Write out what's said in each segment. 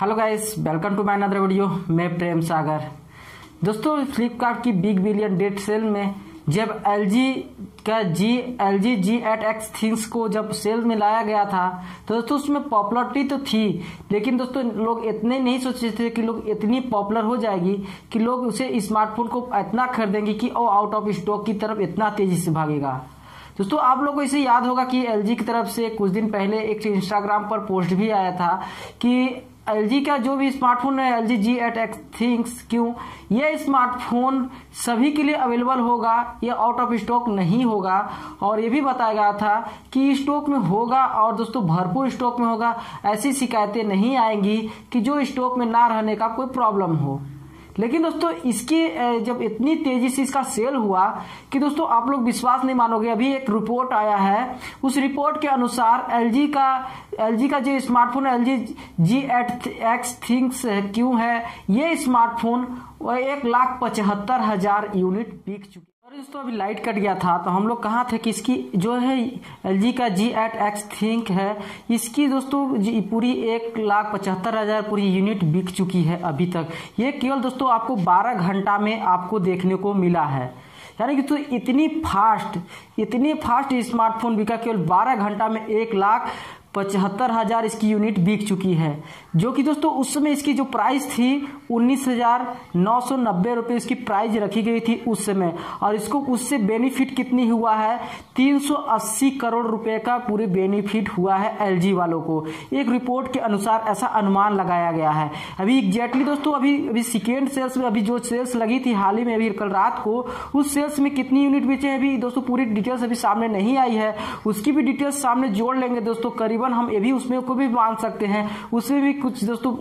Hello guys, welcome to my another video. मैं प्रेम सागर। दोस्तों, फ्लिपकार्ट की बिग बिलियन डेट सेल में जब एल जी G8X थिंग्स को जब सेल में लाया गया था तो दोस्तों उसमें पॉपुलरिटी तो थी, लेकिन दोस्तों लोग इतने नहीं सोचे थे कि लोग इतनी पॉपुलर हो जाएगी कि लोग उसे स्मार्टफोन को इतना खरीदेंगे कि वो आउट ऑफ स्टॉक की तरफ इतना तेजी से भागेगा। दोस्तों आप लोगों को इसे याद होगा कि एल जी की तरफ से कुछ दिन पहले एक इंस्टाग्राम पर पोस्ट भी आया था कि LG का जो भी स्मार्टफोन है LG G8X ThinQ, यह स्मार्टफोन सभी के लिए अवेलेबल होगा, यह आउट ऑफ स्टॉक नहीं होगा। और ये भी बताया गया था कि स्टॉक में होगा और दोस्तों भरपूर स्टॉक में होगा, ऐसी शिकायतें नहीं आएंगी कि जो स्टॉक में ना रहने का कोई प्रॉब्लम हो। लेकिन दोस्तों इसकी जब इतनी तेजी से इसका सेल हुआ कि दोस्तों आप लोग विश्वास नहीं मानोगे, अभी एक रिपोर्ट आया है, उस रिपोर्ट के अनुसार LG का जो स्मार्टफोन LG G8X ThinQ है, ये स्मार्टफोन 1,75,000 यूनिट बिक चुकी है। और दोस्तों अभी लाइट कट गया था तो हम लोग कहाँ थे कि इसकी जो है LG का G8X ThinQ है, इसकी दोस्तों पूरी 1,75,000 पूरी यूनिट बिक चुकी है अभी तक। ये केवल दोस्तों आपको 12 घंटा में आपको देखने को मिला है, यानी कि तो इतनी फास्ट स्मार्टफोन बिका, केवल 12 घंटा में 1,75,000 इसकी यूनिट बिक चुकी है, जो कि दोस्तों उस समय इसकी जो प्राइस थी 19,990 रुपये इसकी प्राइस रखी गई थी उस समय। और इसको उससे बेनिफिट कितनी हुआ है, 380 करोड़ रुपए का पूरे बेनिफिट हुआ है LG वालों को, एक रिपोर्ट के अनुसार ऐसा अनुमान लगाया गया है। अभी एग्जैक्टली दोस्तों अभी सेकेंड सेल्स में, अभी जो सेल्स लगी थी हाल ही में अभी कल रात को, उस सेल्स में कितनी यूनिट बेचे हैं अभी दोस्तों पूरी डिटेल्स अभी सामने नहीं आई है, उसकी भी डिटेल्स सामने जोड़ लेंगे दोस्तों। करीबन हम ये भी उसमें को भी मान सकते हैं, उसमें भी कुछ दोस्तों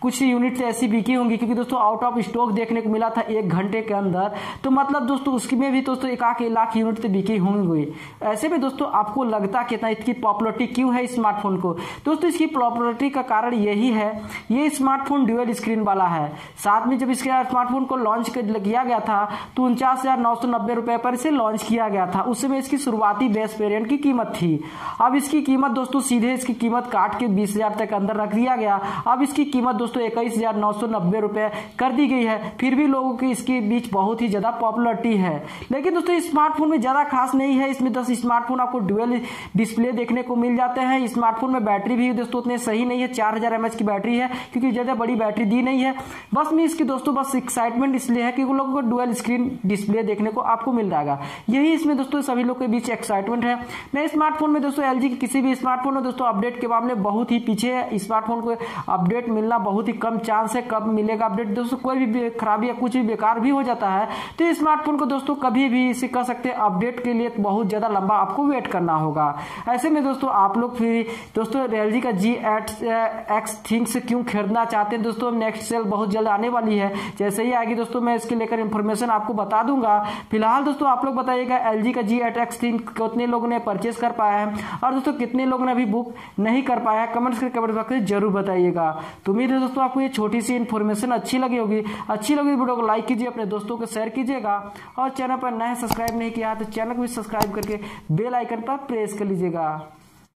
कुछ यूनिट ऐसी बिकी होंगी, क्योंकि दोस्तों आउट ऑफ स्टॉक देखने को मिला था 1 घंटे के अंदर, तो मतलब दोस्तों उसकी में भी दोस्तों 1-1 लाख यूनिट तो बिकी होंगी। ऐसे में दोस्तों आपको लगता कितना इसकी पॉपुलरिटी क्यों है स्मार्टफोन को, दोस्तों इसकी पॉपुलरिटी का कारण यही है, ये स्मार्टफोन ड्यूअल स्क्रीन वाला है। साथ में जब इसके स्मार्टफोन को लॉन्च किया गया था तो 49,990 रुपये पर इसे लॉन्च किया गया था, उस समय इसकी शुरुआती बेस वेरियंट की कीमत थी। अब इसकी कीमत दोस्तों सीधे इसकी कीमत काट के 20,000 तक अंदर रख दिया गया, अब इसकी कीमत दोस्तों 21,990 रुपए कर दी गई है। फिर भी लोगों की इसके बीच बहुत ही ज्यादा पॉपुलरिटी है, लेकिन दोस्तों स्मार्टफोन में ज्यादा खास नहीं है। इसमें 10 स्मार्टफोन आपको डुअल डिस्प्ले देखने को मिल जाते हैं। स्मार्टफोन में बैटरी भी दोस्तों उतने सही नहीं है, 4000 mAh की बैटरी है, क्योंकि ज्यादा बड़ी बैटरी दी नहीं है। बस में इसकी दोस्तों बस एक्साइटमेंट इसलिए है क्योंकि लोगों को डुअल स्क्रीन डिस्प्ले देखने को आपको मिल जाएगा, यही इसमें दोस्तों सभी लोग के बीच एक्साइटमेंट है। नए स्मार्टफोन में दोस्तों LG के किसी भी स्मार्टफोन में दोस्तों अपडेट के मामले बहुत ही पीछे है, स्मार्टफोन को अपडेट मिलना बहुत ही कम चांस है। कब मिलेगा अपडेट दोस्तों, कोई भी खराबी या कुछ भी बेकार भी हो जाता है तो स्मार्टफोन को दोस्तों कभी भी इसे कह सकते हैं अपडेट के लिए बहुत ज्यादा लंबा आपको वेट करना होगा। ऐसे में दोस्तों आप लोग फिर दोस्तों LG का G8X ThinQ खरीदना चाहते हैं दोस्तों, नेक्स्ट सेल बहुत जल्द आने वाली है, जैसे ही आएगी दोस्तों मैं इसके लेकर इन्फॉर्मेशन आपको बता दूंगा। फिलहाल दोस्तों आप लोग बताइएगा LG का G8X ThinQ कितने लोगों ने परचेस कर पाया है और दोस्तों कितने लोगों ने अभी बुक नहीं कर पाया है, कमेंट बॉक्स में जरूर बताइएगा। तो उम्मीद है दोस्तों आपको ये छोटी सी इन्फॉर्मेशन अच्छी लगी होगी। वीडियो को लाइक कीजिए, अपने दोस्तों को शेयर कीजिएगा और चैनल पर नए सब्सक्राइब नहीं किया तो चैनल को भी सब्सक्राइब करके बेल आइकन पर प्रेस कर लीजिएगा।